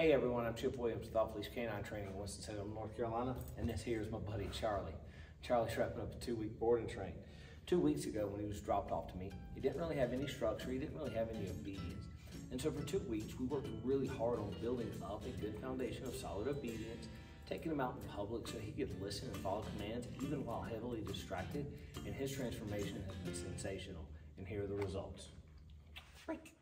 Hey everyone, I'm Chip Williams with Off-Leash Canine Training in Winston-Salem, North Carolina, and this here is my buddy Charlie. Charlie's wrapping up a 2-week boarding train. 2 weeks ago when he was dropped off to me, he didn't really have any structure, he didn't really have any obedience. And so for 2 weeks, we worked really hard on building up a good foundation of solid obedience, taking him out in public so he could listen and follow commands even while heavily distracted, and his transformation has been sensational. And here are the results. Break.